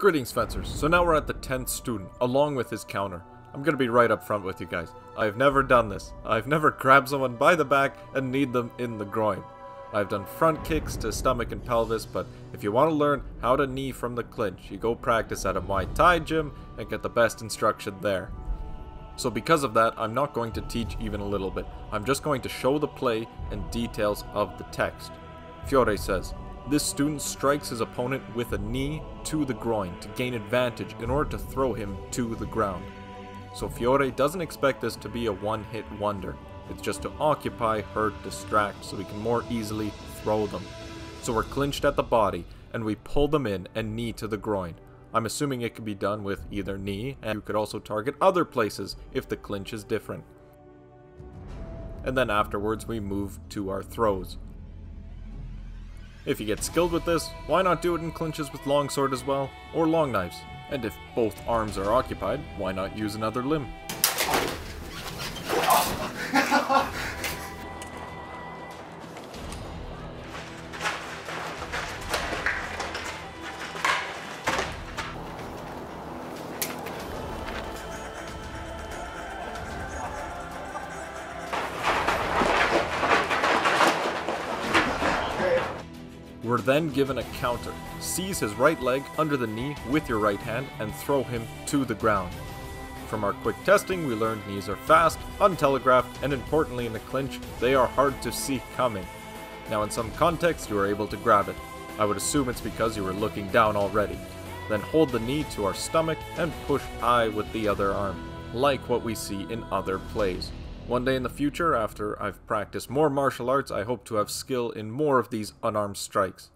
Greetings, fencers. So now we're at the 10th student, along with his counter. I'm gonna be right up front with you guys. I've never done this. I've never grabbed someone by the back and kneed them in the groin. I've done front kicks to stomach and pelvis, but if you want to learn how to knee from the clinch, you go practice at a Muay Thai gym and get the best instruction there. So because of that, I'm not going to teach even a little bit. I'm just going to show the play and details of the text. Fiore says, this student strikes his opponent with a knee to the groin to gain advantage in order to throw him to the ground. So Fiore doesn't expect this to be a one-hit wonder. It's just to occupy, hurt, distract, so we can more easily throw them. So we're clinched at the body, and we pull them in and knee to the groin. I'm assuming it can be done with either knee, and you could also target other places if the clinch is different. And then afterwards we move to our throws. If you get skilled with this, why not do it in clinches with longsword as well, or long knives? And if both arms are occupied, why not use another limb? We're then given a counter. Seize his right leg under the knee with your right hand and throw him to the ground. From our quick testing, we learned knees are fast, untelegraphed, and importantly in the clinch, they are hard to see coming. Now in some context, you are able to grab it. I would assume it's because you were looking down already. Then hold the knee to our stomach and push high with the other arm, like what we see in other plays. One day in the future, after I've practiced more martial arts, I hope to have skill in more of these unarmed strikes.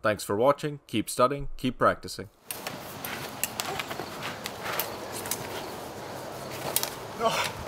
Thanks for watching, keep studying, keep practicing. Oh.